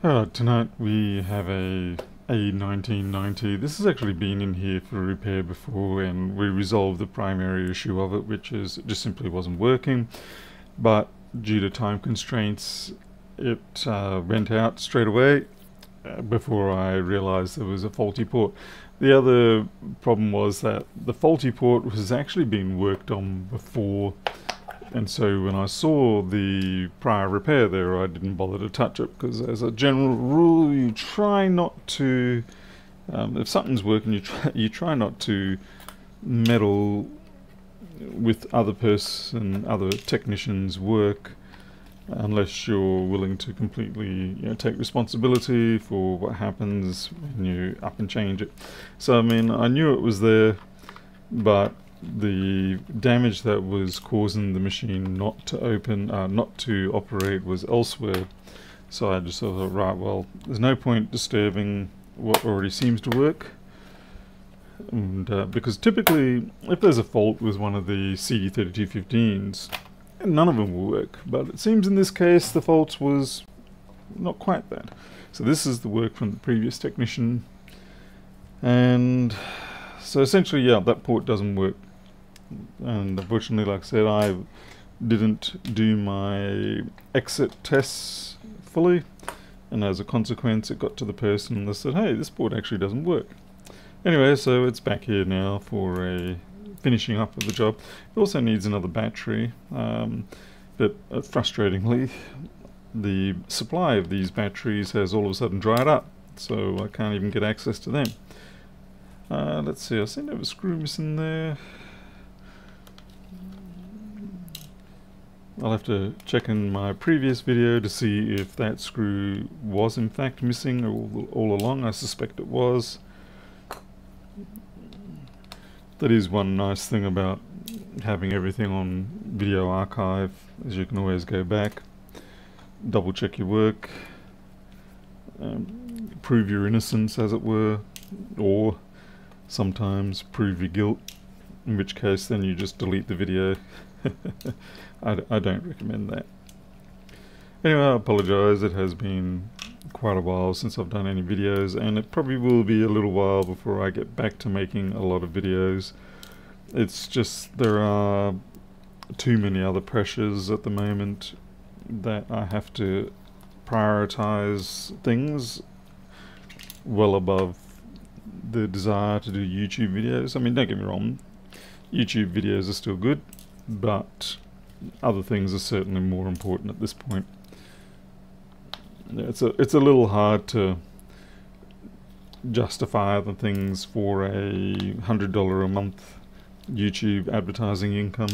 Hello, tonight we have a A1990. This has actually been in here for a repair before, and we resolved the primary issue of it, which is it just simply wasn't working. But due to time constraints, it went out straight away before I realized there was a faulty port. The other problem was that the faulty port was actually being worked on before, and so when I saw the prior repair there, I didn't bother to touch it, because as a general rule you try not to, if something's working, you try not to meddle with other technicians' work unless you're willing to completely take responsibility for what happens when you up and change it. So I mean, I knew it was there, but the damage that was causing the machine not to operate was elsewhere. So I just thought, right, well, there's no point disturbing what already seems to work. And because typically if there's a fault with one of the CD3215s, none of them will work, but it seems in this case the fault was not quite that. So this is the work from the previous technician, and so essentially, yeah, that port doesn't work. And unfortunately, like I said, I didn't do my exit tests fully, and as a consequence it got to the person that said, hey, this port actually doesn't work. Anyway, so it's back here now for a finishing up of the job. It also needs another battery, but frustratingly the supply of these batteries has all of a sudden dried up, so I can't even get access to them. Let's see, I seem to have a screw missing there. I'll have to check in my previous video to see if that screw was in fact missing all along. I suspect it was. That is one nice thing about having everything on video archive, as you can always go back, double check your work, prove your innocence as it were, or sometimes prove your guilt, in which case then you just delete the video. I don't recommend that. Anyway, I apologize, it has been quite a while since I've done any videos, and it probably will be a little while before I get back to making a lot of videos. It's just there are too many other pressures at the moment that I have to prioritize things well above the desire to do YouTube videos. I mean, don't get me wrong, YouTube videos are still good, but other things are certainly more important at this point. It's a little hard to justify other things for $100 a month YouTube advertising income.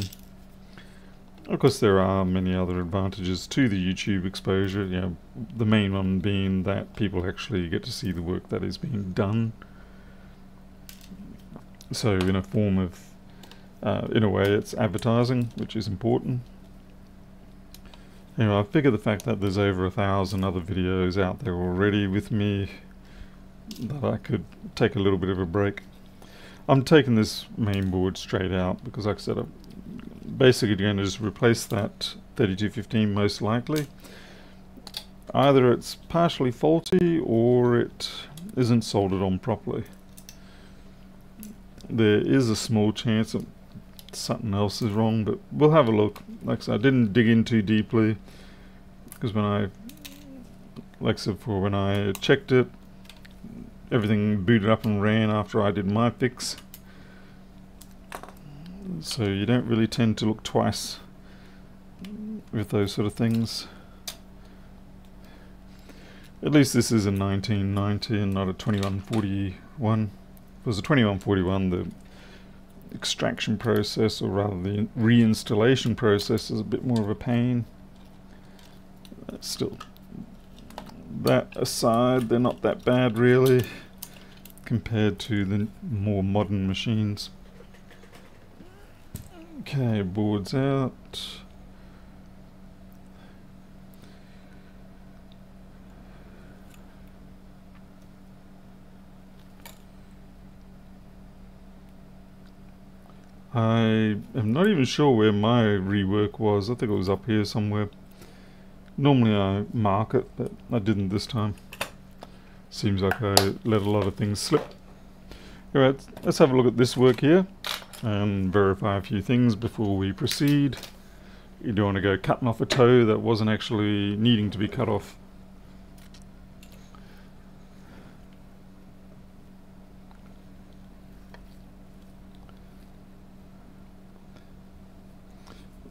Of course, there are many other advantages to the YouTube exposure, you know, the main one being that people actually get to see the work that is being done. So in a form of, in a way, it's advertising, which is important. Anyway, I figure the fact that there's over 1,000 other videos out there already with me, that I could take a little bit of a break. I'm taking this main board straight out because, like I said, I'm basically going to just replace that 3215 most likely. Either it's partially faulty or it isn't soldered on properly. There is a small chance that something else is wrong, but we'll have a look. Like I said, I didn't dig in too deeply, because when I checked it, everything booted up and ran after I did my fix. So you don't really tend to look twice with those sort of things. At least this is a 1990 and not a 2141. It was a 2141, the extraction process, or rather the reinstallation process, is a bit more of a pain. Still, that aside, they're not that bad really compared to the more modern machines. Okay, boards out. I am not even sure where my rework was. I think it was up here somewhere. Normally I mark it, but I didn't this time. Seems like I let a lot of things slip. Alright, let's have a look at this work here and verify a few things before we proceed. You don't want to go cutting off a toe that wasn't actually needing to be cut off.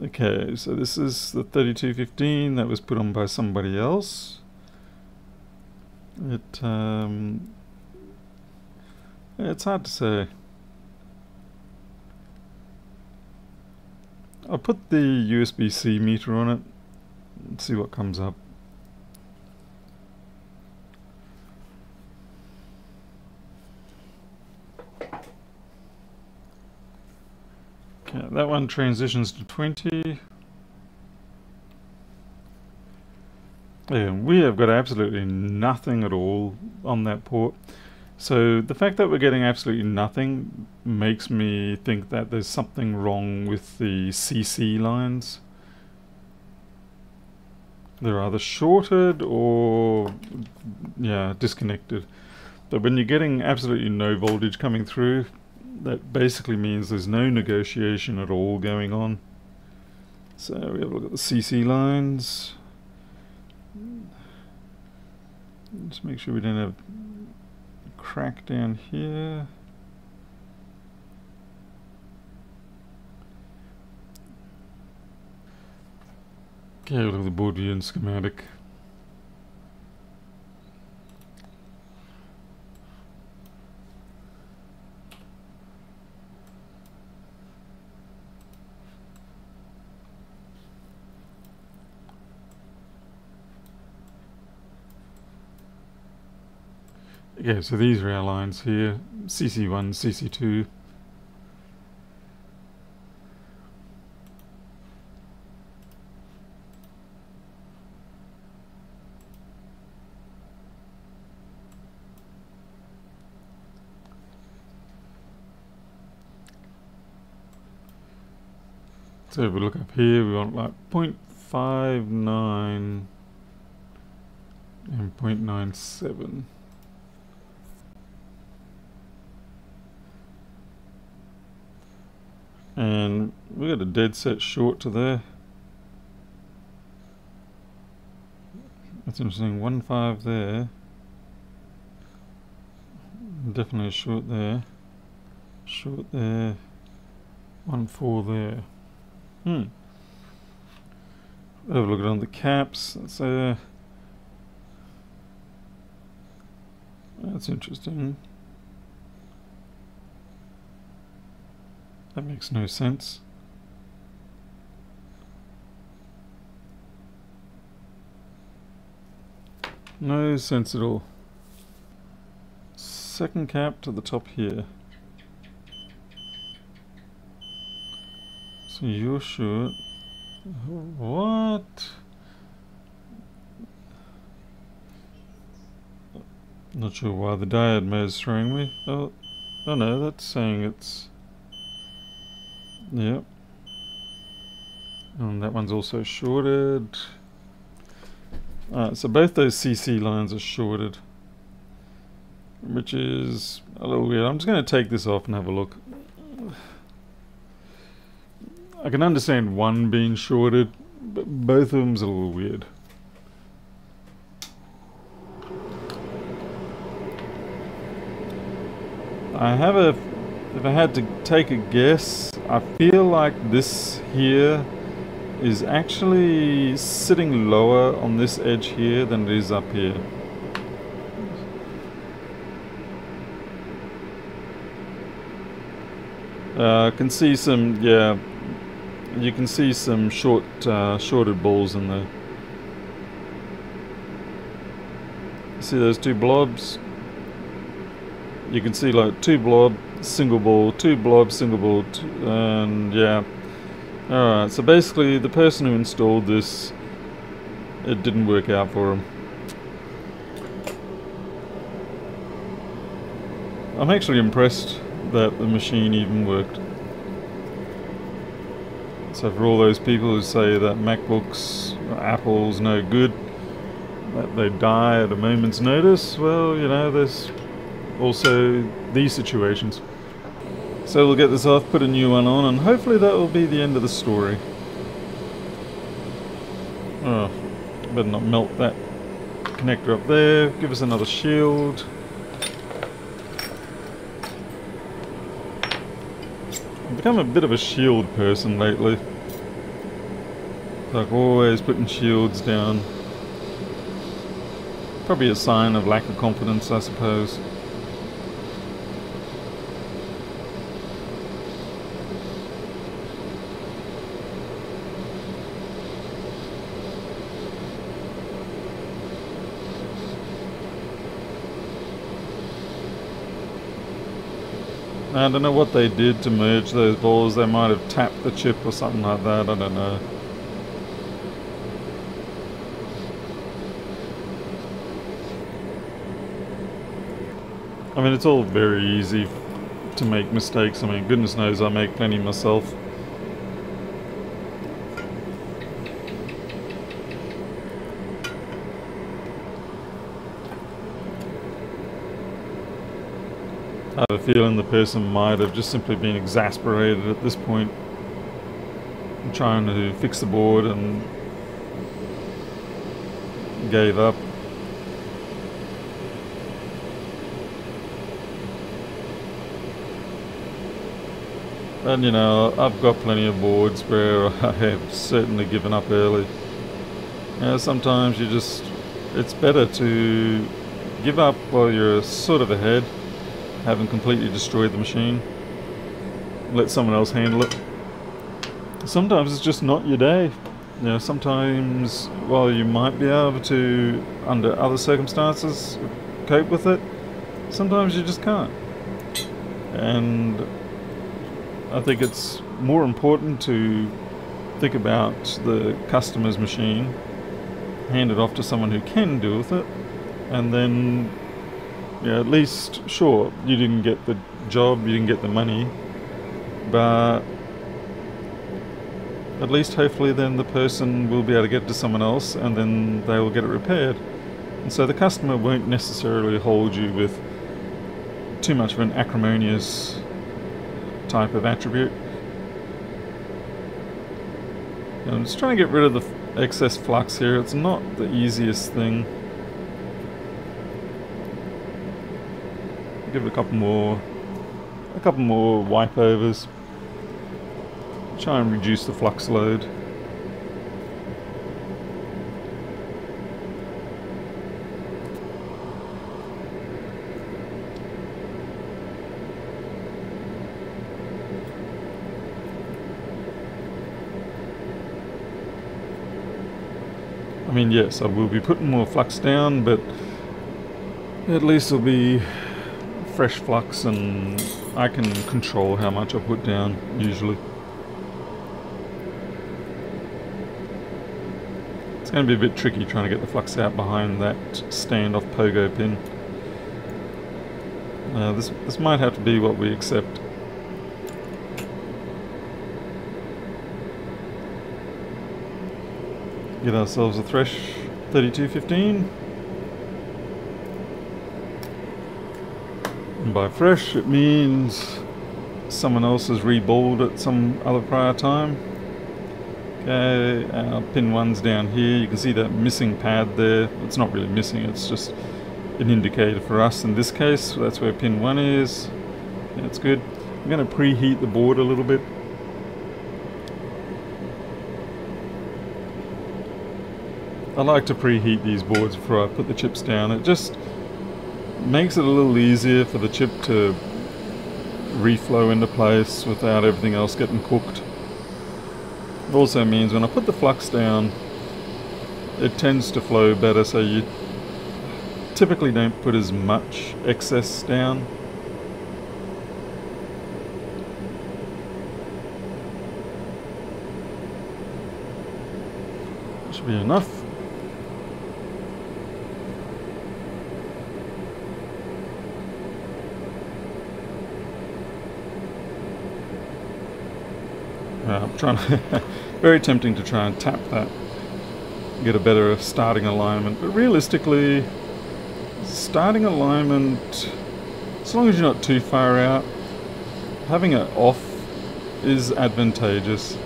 Okay, so this is the 3215 that was put on by somebody else. It's hard to say. I'll put the USB-C meter on it and see what comes up. Okay, that one transitions to 20. Yeah, we have got absolutely nothing at all on that port. So the fact that we're getting absolutely nothing makes me think that there's something wrong with the CC lines. They're either shorted or disconnected. But when you're getting absolutely no voltage coming through, that basically means there's no negotiation at all going on. So we have a look at the CC lines. Just make sure we don't have crack down here. Okay, look at the board view and schematic. Yeah, so these are our lines here, CC1, CC2. So if we look up here, we want like 0.59 and 0.97. And we got a dead set short to there. That's interesting. 1.5 there. Definitely short there. Short there. 1.4 there. Have a look on the caps. That's there. That's interesting. That makes no sense. No sense at all. Second cap to the top here. So you're short. What? Not sure why the diode mode is throwing me. Oh no, that's saying it's... Yep, and that one's also shorted. Alright, so both those CC lines are shorted, which is a little weird. I'm just going to take this off and have a look. I can understand one being shorted, but both of them's a little weird. If I had to take a guess, I feel like this here is actually sitting lower on this edge here than it is up here. I can see some, you can see some shorted balls in there. See those two blobs? You can see like two blob, single ball, two blob, single ball, and yeah. Alright, so basically the person who installed this, it didn't work out for him. I'm actually impressed that the machine even worked. So for all those people who say that MacBooks Apple's no good, that they die at a moment's notice. Well, you know, there's also these situations. So we'll get this off, put a new one on, and hopefully that will be the end of the story. Oh, better not melt that connector up there. Give us another shield. I've become a bit of a shield person lately. Like always putting shields down. Probably a sign of lack of confidence, I suppose. I don't know what they did to merge those balls. They might have tapped the chip or something like that, I don't know. I mean, it's all very easy to make mistakes. I mean, goodness knows I make plenty myself. I have a feeling the person might have just simply been exasperated at this point, trying to fix the board, and gave up. And you know, I've got plenty of boards where I have certainly given up early. You know, sometimes you just, it's better to give up while you're sort of ahead, haven't completely destroyed the machine. Let someone else handle it. Sometimes it's just not your day. You know, sometimes while you might be able to, under other circumstances, cope with it, sometimes you just can't. And I think it's more important to think about the customer's machine, hand it off to someone who can deal with it, and then, you know, at least, sure, you didn't get the job, you didn't get the money, but at least hopefully then the person will be able to get to someone else and then they will get it repaired. And so the customer won't necessarily hold you with too much of an acrimonious type of attribute. And I'm just trying to get rid of the excess flux here. It's not the easiest thing. Give it a couple more wipe overs. Try and reduce the flux load. I mean, yes, I will be putting more flux down, but at least it'll be fresh flux and I can control how much I put down, usually. It's going to be a bit tricky trying to get the flux out behind that standoff pogo pin. This might have to be what we accept. Get ourselves a fresh 3215. And by fresh, it means someone else has reballed at some other prior time. Okay, our pin 1's down here. You can see that missing pad there. It's not really missing, it's just an indicator for us in this case. That's where pin 1 is. That's good. I'm going to preheat the board a little bit. I like to preheat these boards before I put the chips down. It just makes it a little easier for the chip to reflow into place without everything else getting cooked. It also means when I put the flux down, it tends to flow better, so you typically don't put as much excess down. Should be enough. I'm trying to very tempting to try and tap that get a better starting alignment. But realistically, starting alignment, as long as you're not too far out, having it off is advantageous,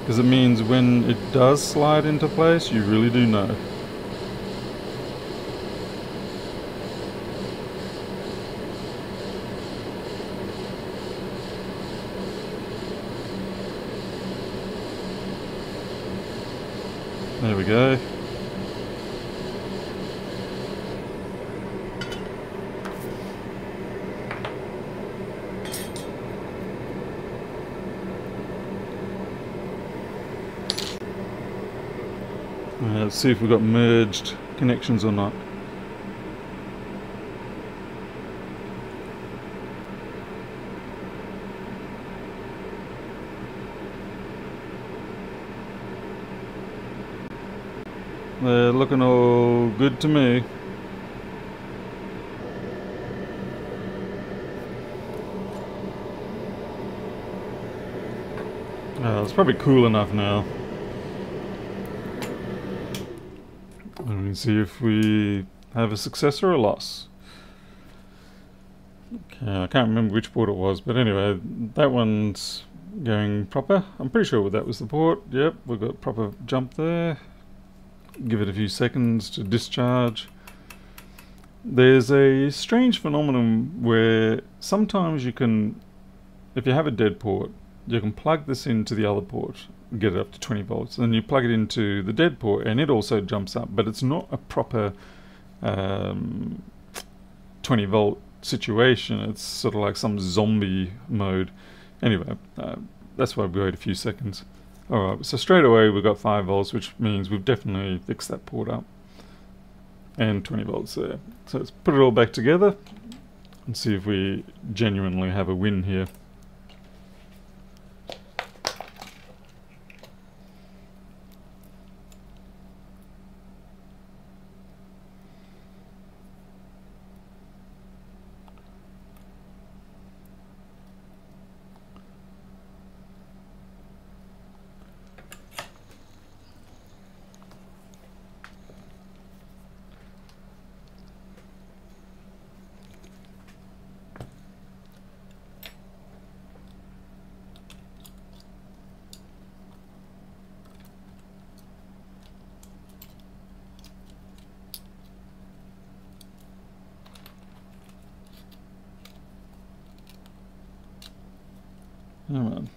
because it means when it does slide into place, you really do know. There we go. Let's see if we've got merged connections or not. They're looking all good to me. Oh, it's probably cool enough now. And we can see if we have a success or a loss. Okay, I can't remember which board it was, but anyway, that one's going proper. I'm pretty sure that was the port. Yep, we've got proper jump there. Give it a few seconds to discharge. There's a strange phenomenon where sometimes you can, if you have a dead port, you can plug this into the other port, get it up to 20 volts, and you plug it into the dead port and it also jumps up, but it's not a proper 20 volt situation. It's sort of like some zombie mode. Anyway, that's why we wait a few seconds. Alright, so straight away we've got 5 volts, which means we've definitely fixed that port up. And 20 volts there. So let's put it all back together and see if we genuinely have a win here. Come on.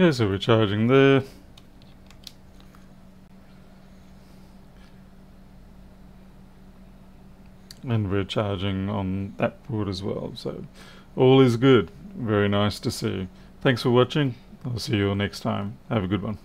Okay, so we're charging there. And we're charging on that port as well, so all is good. Very nice to see. Thanks for watching. I'll see you all next time. Have a good one.